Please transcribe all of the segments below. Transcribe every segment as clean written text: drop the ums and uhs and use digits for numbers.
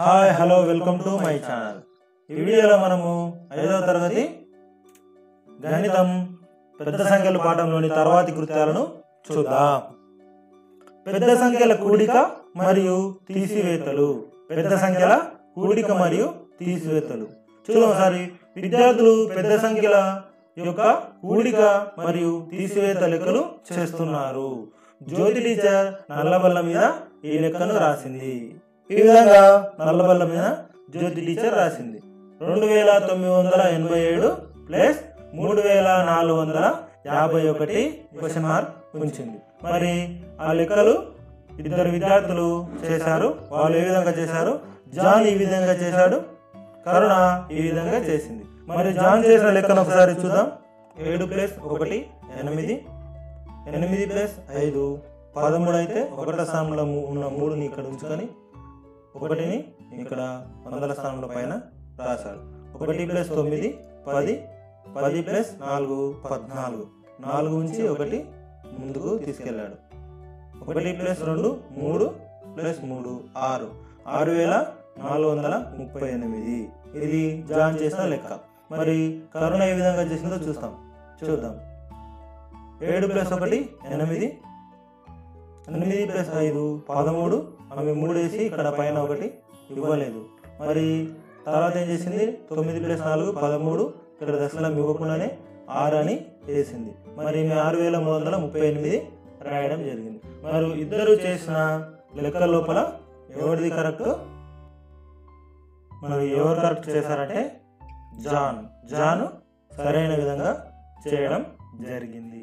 Hi hello welcome to my channel. ఈ వీడియోలో మనము 5వ తరగతి గణితం పెద్ద సంఖ్యల పాఠంలోని తర్వాతి కృత్యాలను చూద్దాం। పెద్ద సంఖ్యల కూడిక మరియు తీసివేతలు। పెద్ద సంఖ్యల కూడిక మరియు తీసివేతలు చూడండి విద్యార్థులు పెద్ద సంఖ్యల యొక్క కూడిక మరియు తీసివేత లెక్కలు చేస్తున్నారు। జ్యోతి టీచర్ నల్లబల్ల మీద ఈ లెక్కను రాసింది। ఈ విధంగా నల్లబల్ల మీద జ్యోతి టీచర్ రాసింది 2987 ప్లస్ 3451 క్వశ్చన్ మార్క్ ఉంచింది। మరి ఆ లెక్కలు ఇద్దరు విద్యార్థులు చేశారు। వాళ్ళు ఏ విధంగా చేశారు? జాన్ ఈ విధంగా చేశాడు, కరుణ ఈ విధంగా చేసింది। మరి జాన్ చేసిన లెక్కను ఒకసారి చూద్దాం। 7 ప్లస్ 1 8, 8 ప్లస్ 5 13 అయితే ఒకటో స్థానంలో ఉన్న 3ని ఇక్కడ ఉంచుకొని 1ని ఇక్కడ వందల స్థానంలో పైన రాశాడు। 1 ప్లస్ 9 10, 10 ప్లస్ 4 14, 4 ఉంచి 1 ముందుకు తీసుకెళ్ళాడు। 1 ప్లస్ 2 3, ప్లస్ 3 6, 6438 ఇది జాన్ చేసిన లెక్క। మరి కరుణ ఏ విధంగా చేసిందో చూద్దాం। 7 ప్లస్ 1 8, 8 ప్లస్ 5 13, ఆమె 3 వేసి ఇక్కడ పైన 1 ఇవ్వలేదు। మరి తర్వాత ఏం చేసింది? 9 ప్లస్ 4 13, ఇక్కడ దశలం ఇవ్వకుండానే 6 అని వేసింది। మరి 6338 రాయడం జరిగింది। మరి ఇద్దరు చేసిన లెక్క లోపల ఎవరిది కరెక్ట్? మరి ఎవరు కరెక్ట్ చేశారంటే జాన్ సరైన విధంగా చేయడం జరిగింది।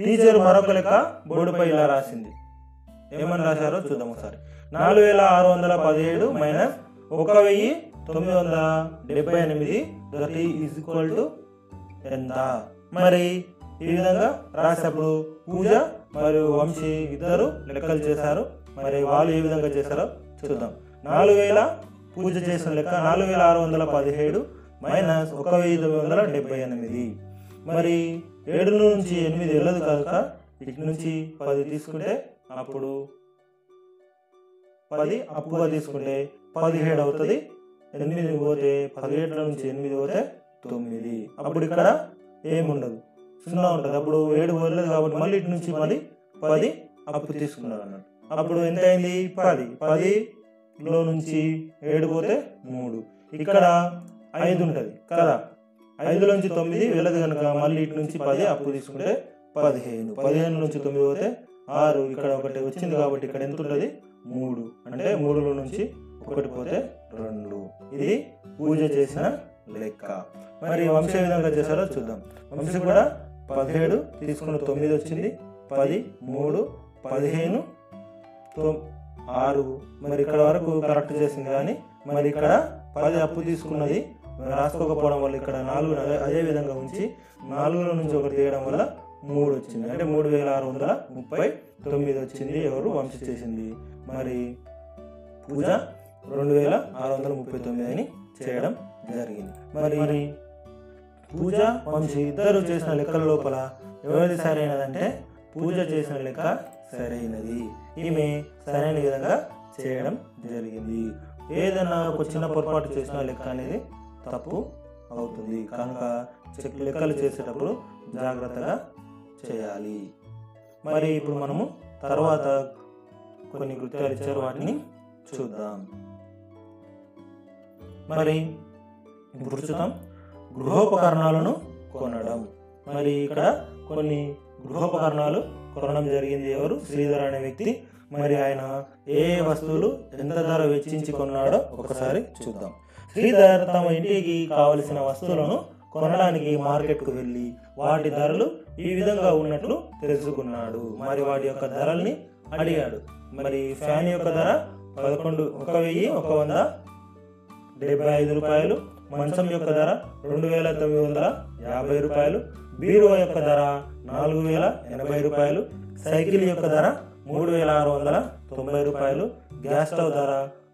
టీచర్ మరొక లెక్క బోర్డుపై ఇలా రాసింది। ఏమని రాశారో చూద్దాం ఒకసారి। 4617 మైనస్ 1978 ఎంత? మరి ఈ విధంగా రాసేప్పుడు పూజ మరియు వంశీ ఇద్దరు లెక్కలు చేశారు। మరి వాళ్ళు ఏ విధంగా చేశారో చూద్దాం। పూజ చేసిన లెక్క 4617 మైనస్ 1978, మరి 7 నుంచి 8 వెళ్ళదు కనుక ఇటు నుంచి 10 తీసుకుంటే అప్పుడు 10 అప్పుగా తీసుకుంటే 17 అవుతుంది। 8 పోతే 17 నుంచి 8 పోతే 9, అప్పుడు ఇక్కడ ఏముండదు, 0 ఉంటుంది। అప్పుడు 7 పోలేదు కాబట్టి మళ్ళీ ఇటు నుంచి మళ్ళీ 10 అప్పు తీసుకున్నారు అన్నట్టు। అప్పుడు ఎంత అయింది? 10 10లో నుంచి 7 పోతే 3, ఇక్కడ 5 ఉంటుంది కదా, 5 నుంచి 9 వెళ్ళదు కనుక మళ్ళీ ఇటు నుంచి 10 అప్పు తీసుకుంటే 15 15 నుంచి 9 పోతే 6, ఇక్కడ 1 వచ్చింది కాబట్టి ఇక్కడ ఎంత ఉంటుంది? 3, అంటే 3లో నుంచి 1 పోతే 2, ఇది పూజ చేసిన లెక్క। మరి వంశ ఏ విధంగా చేశారో చూద్దాం। వంశ కూడా 17 తీసుకున్న 9 వచ్చింది, 10 3 15 6, మరి ఇక్కడ వరకు కరెక్ట్ చేసింది కానీ మరి ఇక్కడ 10 అప్పు తీసుకున్నది రాసుకోకపోవడం వల్ల ఇక్కడ 4 అదే విధంగా ఉంచి 4లో నుంచి 1 తీయడం వల్ల 3 వచ్చింది, అంటే 3639 వచ్చింది ఎవరు వంశ చేసింది। మరి పూజ 2639 అని చేయడం జరిగింది। మరి పూజ వంశ ఇద్దరు చేసిన లెక్కల లోపల ఎవరిది సరైనదంటే పూజ చేసిన లెక్క సరైనది, ఈమె సరైన విధంగా చేయడం జరిగింది। ఏదైనా ఒక చిన్న పొరపాటు చేసిన లెక్క అనేది తప్పు అవుతుంది కనుక లెక్కలు చేసేటప్పుడు జాగ్రత్తగా చేయాలి। మరి ఇప్పుడు మనము తర్వాత కొన్ని కృత్యాలు ఇచ్చారు వాటిని చూద్దాం। మరి ఇప్పుడు చూద్దాం గృహోపకరణాలను కొనడం। మరి ఇక్కడ కొన్ని గృహోపకరణాలు కొనడం జరిగింది ఎవరు? శ్రీధర్ అనే వ్యక్తి। మరి ఆయన ఏ వస్తువులు ఎంత ధర వెచ్చించి కొన్నాడో ఒకసారి చూద్దాం। శ్రీధర్ తమ ఇంటికి కావలసిన వస్తువులను కొనడానికి మార్కెట్కు వెళ్ళి వాటి ధరలు ఈ విధంగా ఉన్నట్లు తెలుసుకున్నాడు। మరి వాటి యొక్క ధరల్ని అడిగాడు। మరి ఫ్యాన్ యొక్క ధర 11,175 రూపాయలు, మంచం యొక్క ధర 2,950 రూపాయలు, బీరువా యొక్క ధర 4,080 రూపాయలు, సైకిల్ యొక్క ధర 3,690 రూపాయలు, గ్యాస్ స్టవ్ ధర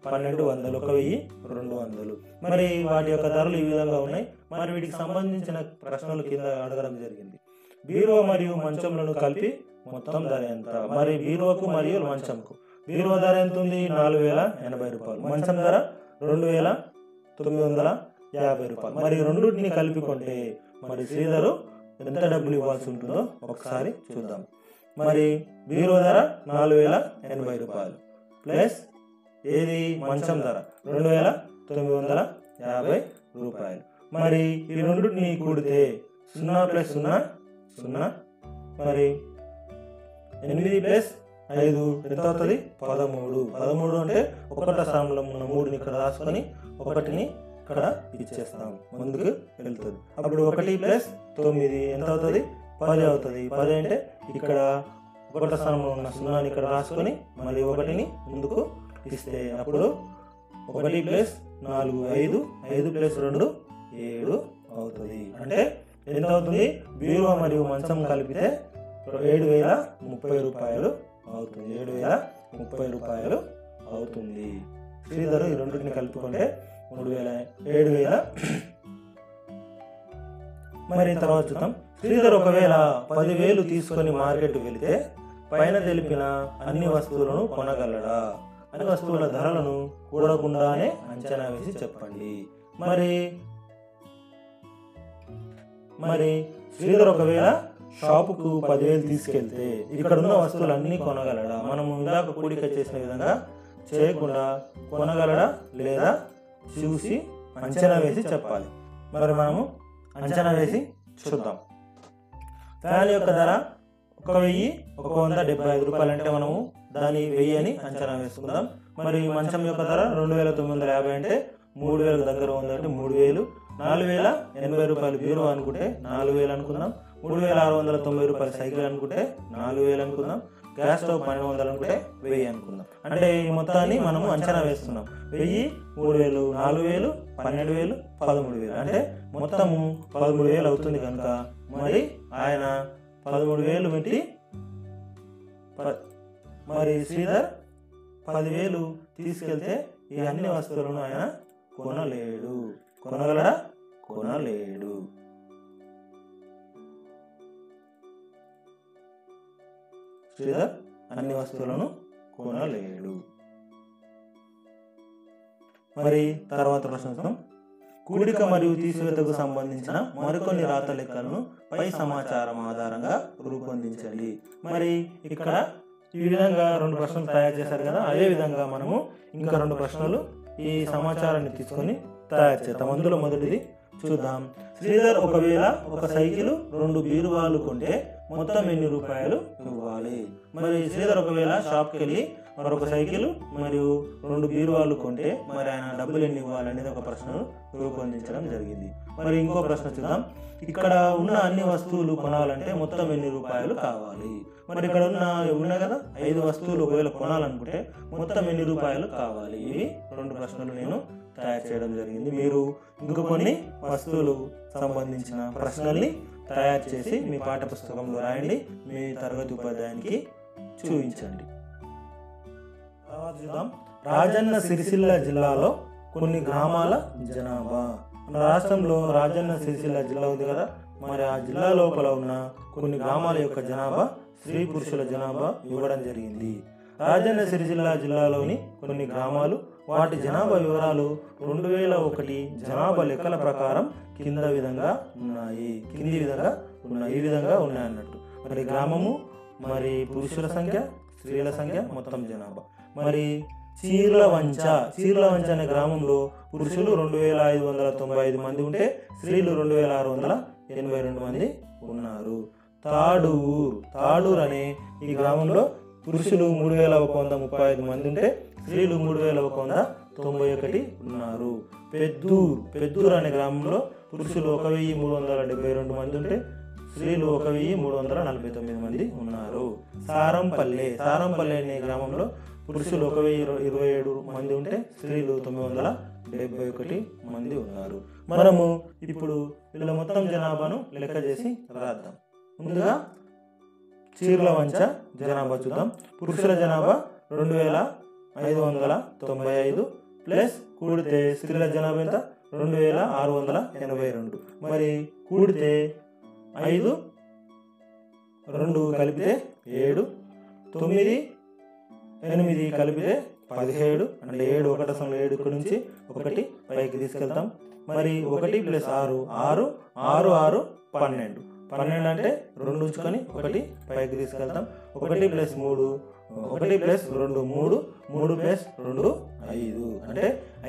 1200, 1,200। మరి వాటి యొక్క ధరలు ఈ విధంగా ఉన్నాయి। మరి వీటికి సంబంధించిన ప్రశ్నలు కింద అడగడం జరిగింది। బీరువా మరియు మంచంలను కలిపి మొత్తం ధర ఎంత? మరి బీరువాకు మరియు మంచంకు బీరువా ధర ఎంత ఉంది? 4080 రూపాయలు. మంచం ధర 2950 రూపాయలు. మరి రెండింటిని కలిపి కొంటే మరి శ్రీధరు ఎంత డబ్బులు ఇవ్వాల్సి ఉంటుందో ఒకసారి చూద్దాం. మరి బీరువా ధర 4080 రూపాయలు ప్లస్ ఏది మంచం ధర 2950 రూపాయలు. మరి ఈ రెండింటిని కూడితే 0+0=0. మరి 8+5 ఎంత అవుతుంది? 13. 13 అంటే ఒకట స్థానంలో ఉన్న 3ని ఇక్కడ రాసుకొని 1ని ఇక్కడ ఇచ్చేస్తాం, ముందుకు వెళ్తుంది. అప్పుడు 1+9 ఎంత అవుతుంది? 10 అవుతుంది. 10 అంటే ఇక్కడ ఒకట స్థానంలో ఉన్న 0ని ఇక్కడ రాసుకొని మళ్ళీ 1ని ముందుకు ఇస్తే అప్పుడు 1+4 5, 5+2 7 అవుతుంది. అంటే ఎంత అవుతుంది? బీరువా మరియు మంచం కలిపితే 7,030 రూపాయలు అవుతుంది. 7,030 రూపాయలు అవుతుంది. శ్రీధరు ఈ రెండింటిని కలుపుకుంటే 7,000. మరి తర్వాత చూద్దాం. శ్రీధరు 10,000 తీసుకొని మార్కెట్ వెళితే పైన తెలిపిన అన్ని వస్తువులను కొనగలడా? అన్ని వస్తువుల ధరలను కూడకుండానే అంచనా వేసి చెప్పండి. మరి శ్రీధర్ షాపుకు 10,000 తీసుకెళ్తే ఇక్కడ ఉన్న వస్తువులు అన్నీ కొనగలడా? మనం ఇందాక కూడిక చేసిన విధంగా చేయకుండా కొనగలడా లేదా చూసి అంచనా వేసి చెప్పాలి. మరి మనము అంచనా వేసి చూద్దాం. ఫ్యాన్ యొక్క ధర 1,175 రూపాయలు అంటే మనము దాని 1,000 అని అంచనా వేసుకుందాం. మరి మంచం యొక్క ధర 2,950 అంటే 3,000 దగ్గర ఉందంటే 3,000. 4,080 రూపాయలు బీరువా అనుకుంటే 4,000 అనుకుందాం. 3,690 రూపాయలు సైకిల్ అనుకుంటే 4,000 అనుకుందాం. గ్యాస్ స్టవ్ 1,200 అనుకుంటే 1,000 అనుకుందాం. అంటే ఈ మొత్తాన్ని మనము అంచనా వేస్తున్నాం. 1,000, 3,000, 4,000, 12,000, 13,000 అంటే మొత్తము 13,000 అవుతుంది. కనుక మరి ఆయన 13,000 పెట్టి మరి శ్రీధర్ 10,000 తీసుకెళ్తే ఈ అన్ని వస్తువులను ఆయన కొనలేడు. కొనగలడా? కొనలేడు. శ్రీధర్ అన్ని వస్తువులను కొనలేడు. మరి తర్వాత ప్రశ్న, కూడిక మరియు తీసివేతకు సంబంధించిన మరికొన్ని రాత లెక్కలను పై సమాచారం ఆధారంగా రూపొందించండి. మరి ఇక్కడ ఈ విధంగా 2 ప్రశ్నలు తయారు చేశారు కదా, అదే విధంగా మనము ఇంకా 2 ప్రశ్నలు ఈ సమాచారాన్ని తీసుకొని తయారు చేద్దాం. అందులో మొదటిది చూద్దాం. శ్రీధర్ 1,000 సైకిల్ 2 బీరువాలు కొంటే మొత్తం ఎన్ని రూపాయలు ఇవ్వాలి? మరి శ్రీధర్ 1,000 షాప్కి వెళ్ళి మరొక సైకిల్ మరియు 2 బీరువాలు కొంటే మరి ఆయన డబ్బులు ఎన్ని ఇవ్వాలి అనేది ఒక ప్రశ్నను రూపొందించడం జరిగింది. మరి ఇంకో ప్రశ్న చూద్దాం. ఇక్కడ ఉన్న అన్ని వస్తువులు కొనాలంటే మొత్తం ఎన్ని రూపాయలు కావాలి? మరి ఇక్కడ ఉన్నాయి కదా 5 వస్తువులు ఒకవేళ కొనాలనుకుంటే మొత్తం ఎన్ని రూపాయలు కావాలి? ఇవి 2 ప్రశ్నలు నేను తయారు చేయడం జరిగింది. మీరు ఇంకా కొన్ని వస్తువులు సంబంధించిన ప్రశ్నల్ని తయారు చేసి మీ పాఠ్యపుస్తకంలో రాయండి, మీ తరగతి ఉపాధ్యాయునికి చూపించండి. తర్వాత చూద్దాం. రాజన్న సిరిసిల్ల జిల్లాలో కొన్ని గ్రామాల జనాభా. మన రాష్ట్రంలో రాజన్న సిరిసిల్ల జిల్లా ఉంది కదా, మరి ఆ జిల్లా లోపల ఉన్న కొన్ని గ్రామాల యొక్క జనాభా స్త్రీ పురుషుల జనాభా ఇవ్వడం జరిగింది. రాజన్న సిరిసిల్ల జిల్లాలోని కొన్ని గ్రామాలు వాటి జనాభా వివరాలు 2001 జనాభా లెక్కల ప్రకారం కింది విధంగా ఉన్నాయి ఈ విధంగా ఉన్నాయి అన్నట్టు. మరి గ్రామము, మరి పురుషుల సంఖ్య, స్త్రీల సంఖ్య, మొత్తం జనాభా. మరి చీర్లవంచ అనే గ్రామంలో పురుషులు 2,595 మంది ఉంటే స్త్రీలు 2,682 మంది ఉన్నారు. తాడూరు అనే ఈ గ్రామంలో పురుషులు 3,135 మంది ఉంటే స్త్రీలు 3,191 ఉన్నారు. పెద్దూరు అనే గ్రామంలో పురుషులు 1,372 మంది ఉంటే స్త్రీలు 1,349 మంది ఉన్నారు. సారంపల్లె అనే గ్రామంలో పురుషులు 1,027 మంది ఉంటే స్త్రీలు 971 మంది ఉన్నారు. మనము ఇప్పుడు వీళ్ళ మొత్తం జనాభాను లెక్క చేసి రాద్దాం. ముందుగా చీర్లవంచ జనాభా చూద్దాం. పురుషుల జనాభా 2,595 ప్లస్ కూడితే స్త్రీల జనాభా ఎంత? 2,682. మరి కూడితే 5, 2 కలిపితే 7, 9 ఎనిమిది కలిపితే 17 అంటే 7 ఒకట సంఖ్య 7 ఇక్కడ నుంచి 1 పైకి తీసుకెళ్తాం మరి 1 ప్లస్ 6 6 6 6 12 12 అంటే 2 ఉంచుకొని 1 పైకి తీసుకెళ్తాం 1 ప్లస్ 3 1 ప్లస్ 2 3 3 ప్లస్ 2 5 అంటే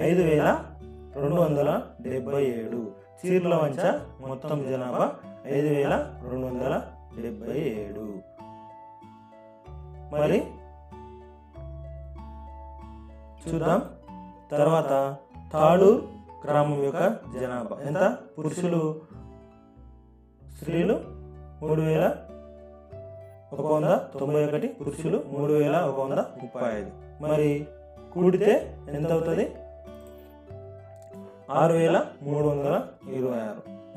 5277 చీర్ల వంచ మొత్తం జనాభా 5277 మరి చూద్దాం తర్వాత తాళూర్ గ్రామం యొక్క జనాభా ఎంత పురుషులు స్త్రీలు 3191 పురుషులు 3135 మరి కూడితే ఎంత అవుతుంది 6326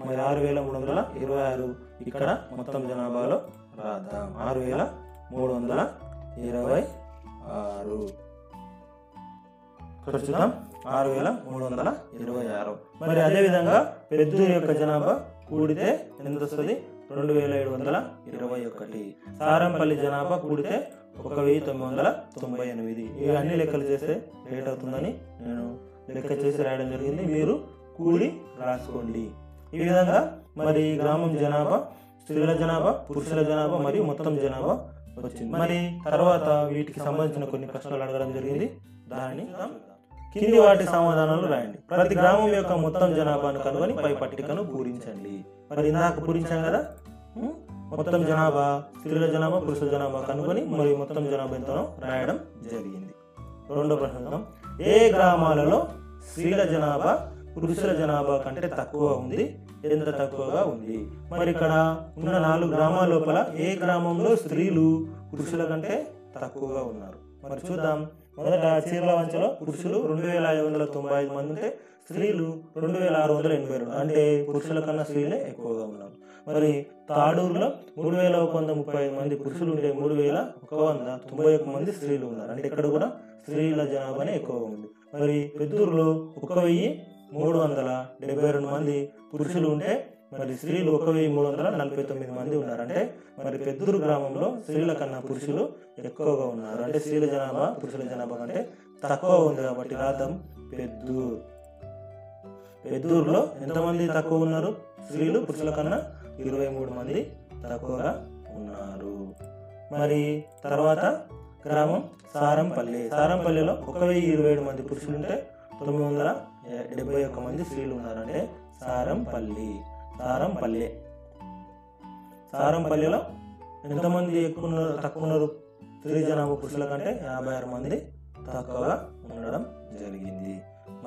మరి 6326 ఇక్కడ మొత్తం జనాభాలో రాద్దాం 6326 ఇక్కడ చూద్దాం 6326 మరి అదే విధంగా పెద్దూరు యొక్క జనాభా కూడితే ఎంత వస్తుంది 2721 సారంపల్లి జనాభా కూడితే 1998 ఇవి అన్ని లెక్కలు చేస్తే లేట్ అవుతుందని నేను లెక్క చేసి రాయడం జరిగింది మీరు కూడి రాసుకోండి ఈ విధంగా మరి గ్రామం జనాభా స్త్రీల జనాభా పురుషుల జనాభా మరియు మొత్తం జనాభా వచ్చింది మరి తర్వాత వీటికి సంబంధించిన కొన్ని ప్రశ్నలు అడగడం జరిగింది దానిని కింది వాటి సమాధానాలు రాయండి ప్రతి గ్రామం యొక్క మొత్తం జనాభాను కనుగొని పై పట్టికను పూరించండి మరి ఇందాక పూరించాం కదా మొత్తం జనాభా స్త్రీల జనాభా పురుషుల జనాభా కనుగొని మరియు మొత్తం జనాభా ఎంతనో రాయడం జరిగింది రెండో ప్రశ్న ఏ గ్రామాలలో స్త్రీల జనాభా పురుషుల జనాభా కంటే తక్కువ ఉంది ఎంత తక్కువగా ఉంది మరి ఇక్కడ ఉన్న 4 గ్రామాల లోపల ఏ గ్రామంలో స్త్రీలు పురుషుల కంటే తక్కువగా ఉన్నారు మరి చూద్దాం మొదట చీర్ల వంచలో పురుషులు 2595 మంది ఉంటే స్త్రీలు 2682 అంటే పురుషుల కన్నా స్త్రీలే ఎక్కువగా ఉన్నారు మరి తాడూరులో 3135 మంది పురుషులు ఉంటే 3191 మంది స్త్రీలు ఉన్నారు అంటే ఇక్కడ కూడా స్త్రీల జనాభానే ఎక్కువగా ఉంది మరి పెద్దూరులో 1372 మంది పురుషులు ఉంటే మరి స్త్రీలు 1349 మంది ఉన్నారంటే మరి పెద్దూరు గ్రామంలో స్త్రీల కన్నా పురుషులు ఎక్కువగా ఉన్నారు అంటే స్త్రీల జనాభా పురుషుల జనాభా కంటే తక్కువ ఉంది కాబట్టి రాద్దాం పెద్దూరులో ఎంతమంది తక్కువ ఉన్నారు స్త్రీలు పురుషుల కన్నా 23 మంది తక్కువగా ఉన్నారు మరి తర్వాత గ్రామం సారంపల్లిలో 1027 మంది పురుషులు ఉంటే 971 మంది స్త్రీలు ఉన్నారంటే సారంపల్లిలో ఎంతమంది తక్కువ ఉన్నారు స్త్రీ జనాభా పురుషుల కంటే 56 మంది తక్కువగా ఉండడం జరిగింది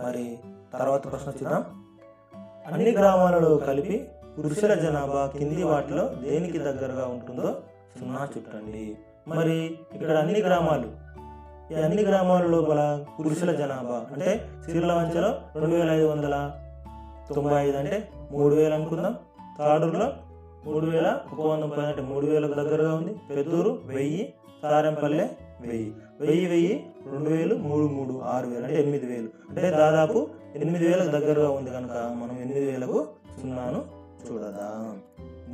మరి తర్వాత ప్రశ్న చూద్దాం అన్ని గ్రామాలలో కలిపి పురుషుల జనాభా కింది వాటిలో దేనికి దగ్గరగా ఉంటుందో 0 చుట్టండి మరి ఇక్కడ అన్ని గ్రామాల లోపల పురుషుల జనాభా అంటే చీర్ల వంచలో 2595 అంటే 3000 అనుకుందాం తాడూరులో 3110 అంటే 3000కు దగ్గరగా ఉంది పెద్దూరు 1000 సారంపల్లె 1000 2000 3000 6000 అంటే 8000 అంటే దాదాపు 8000కు దగ్గరగా ఉంది కనుక మనం 8000కు 0ను చూడదాం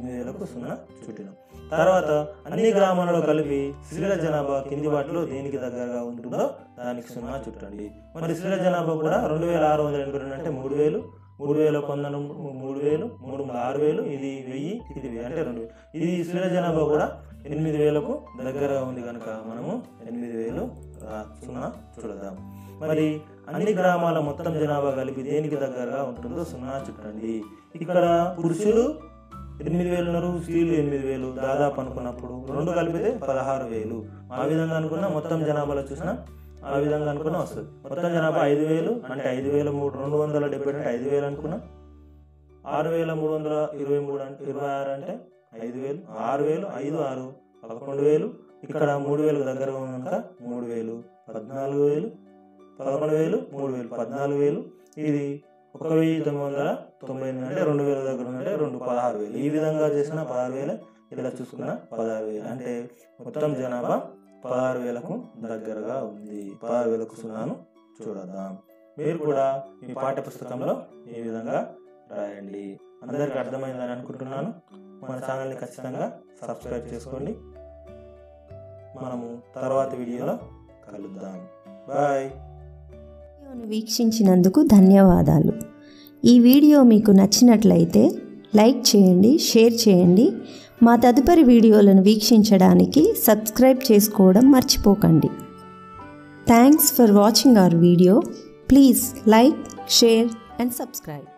8000కు 0 చూడదాం తర్వాత అన్ని గ్రామాలలో కలిపి స్త్రీల జనాభా కింది వాటిలో దేనికి దగ్గరగా ఉంటుందో దానికి 0 చుట్టండి మరి స్త్రీల జనాభా కూడా 2682 అంటే 3000 ఇది 1000 ఇది 1000 అంటే 2000 ఇది స్త్రీల జనాభా కూడా 8000కు దగ్గరగా ఉంది కనుక మనము 8000 0 చూడదాం మరి అన్ని గ్రామాల మొత్తం జనాభా కలిపి దేనికి దగ్గరగా ఉంటుందో 0 చుట్టండి ఇక్కడ పురుషులు 8000 ఉన్నారు స్త్రీలు 8000 దాదాపు అనుకున్నప్పుడు 2 కలిపితే 16000 ఆ విధంగా అనుకున్న మొత్తం జనాభాలో చూసినా ఆ విధంగా అనుకున్నా వస్తుంది మొత్తం జనాభా 5000 అంటే 5270 అంటే 5000 అనుకున్నా 6323 అంటే 26 అంటే 5000 6000 11000 ఇక్కడ 3000 దగ్గరగా ఉన్నాక 3000 14000 14000 ఇది 1998 అంటే 2000 దగ్గర ఉంటే 16,000 ఈ విధంగా చేసిన 16,000 ఇలా చూసుకున్న 16,000 అంటే మొత్తం జనాభా 16,000కు దగ్గరగా ఉంది 16,000కు 0 చూడదాం మీరు కూడా మీ పాఠ్య పుస్తకంలో ఈ విధంగా రాయండి అందరికీ అర్థమైందని అనుకుంటున్నాను మన ఛానల్ని ఖచ్చితంగా సబ్స్క్రైబ్ చేసుకోండి మనము తర్వాత వీడియోలో కలుద్దాం. బాయ్. వీడియోను వీక్షించినందుకు ధన్యవాదాలు. ఈ వీడియో మీకు నచ్చినట్లయితే లైక్ చేయండి, షేర్ చేయండి. మా తదుపరి వీడియోలను వీక్షించడానికి సబ్స్క్రైబ్ చేసుకోవడం మర్చిపోకండి. Thanks for watching our video. Please like, share and subscribe.